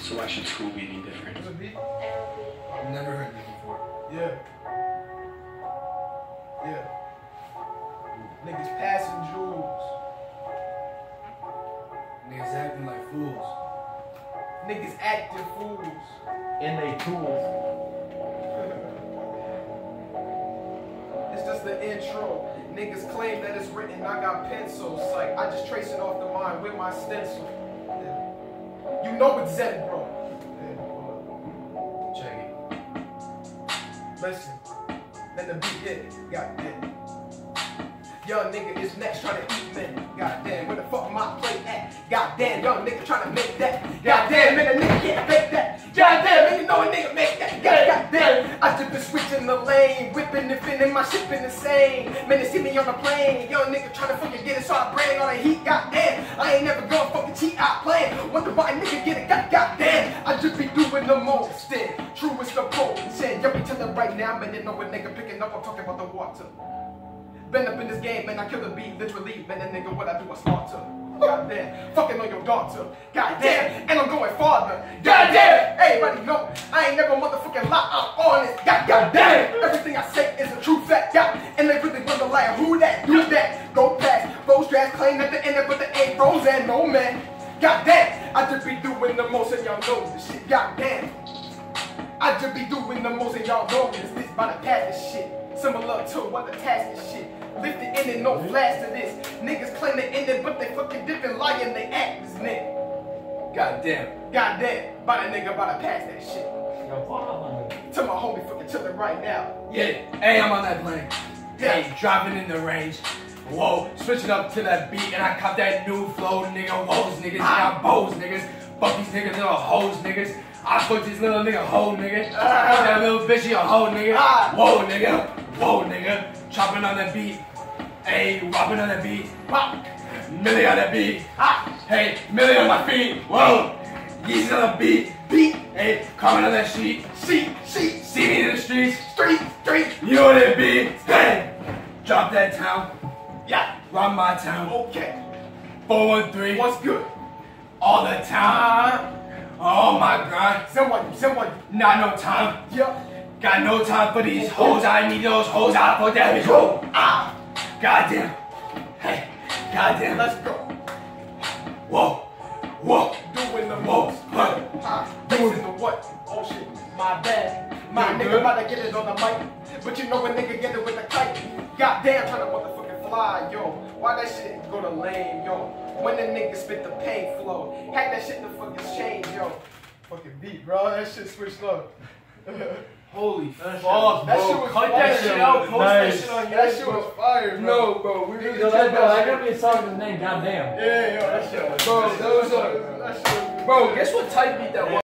So why should school be any different? There's a beat? I've never heard this before. Yeah. Yeah. Niggas passing jewels. Niggas acting like fools. Niggas acting fools. And they tools. It's just the intro. Niggas claim that it's written, I got pencils. Like, I just trace it off the mind with my stencil. You know it's Zen, bro. Check it. Listen, let the beat hit. Goddamn. Young nigga is next trying to eat men. Goddamn, where the fuck my plate at? Goddamn, young nigga trying to make that. Goddamn, man, a nigga can't make that. Goddamn, man, you know a nigga make that. Goddamn, I just been switching the lane, whipping and finning, my shit been insane. Man, they see me on the plane. Young nigga trying to fucking get it, so I bring all the heat. Goddamn, I ain't never gonna fucking cheat. I plan. Wonder why a nigga get it. Goddamn, I just be doing the most. Then, truest the pope. Said, y'all be telling right now, man, you know a nigga picking up. I'm talking about the water. Been up in this game, man, I kill the beat, literally. Man, that nigga, what I do, I slaughter. Goddamn, fucking on your daughter. Goddamn, and I'm going farther. Goddamn, everybody know, I ain't never motherfucking lie, I'm honest. Goddamn, everything I say is a true fact. God, and they really wonder like, who that, do that? Go past, those drafts claim that the end of it, they ain't frozen, and no man. Goddamn, I just be doing the most, and y'all know this shit. Goddamn, I just be doing the most, and y'all know this. This by the past shit. Similar to what the task is shit. Lift the ending, no flash to this. Niggas claim the ending, but they fucking dipping, lying, they act this nigga. Goddamn. Goddamn. By the nigga, by the past that shit. To my homie fucking chillin' right now. Yeah, hey, I'm on that plane. Yeah. Hey, dropping in the range. Whoa, switching up to that beat, and I caught that new flow, nigga. Woes, niggas, got bows, niggas. Fuck these niggas, little hoes, niggas. I fuck this little nigga, hoe, nigga. Fuck that little bitch, you a hoe, nigga. Whoa, nigga. Whoa, nigga, chopping on that beat, hey, whopping on that beat, pop, Millie on that beat, hey, Millie on my feet, whoa, Yeezy on the beat, beat, hey, comment on that sheet, sheet, sheet, see me in the streets, street, street, you know what it be, hey, drop that town, yeah, rob my town, okay, 413, what's good, all the time, oh my god, someone, not no time, yeah. Got no time for these hoes, I need those hoes, I put that bitch hoe. Ah, goddamn, hey, goddamn, let's go. Whoa, whoa, doing the most, doing the what? Oh shit, my bad, my nigga good. About to get it on the mic, but you know a nigga get it with a kite. Goddamn, trying to motherfucking fly, yo, why that shit go to lame, yo? When the nigga spit the pain flow, hack that shit to fucking change, yo. Fucking beat, bro, that shit switched up. Holy fuck, bro. Cut that shit out, post that shit on YouTube. That shit was fire, bro. No, bro, we really did that. I gotta be a song with his name, goddamn. Yeah, yo, that shit was. Bro, guess what type beat that was?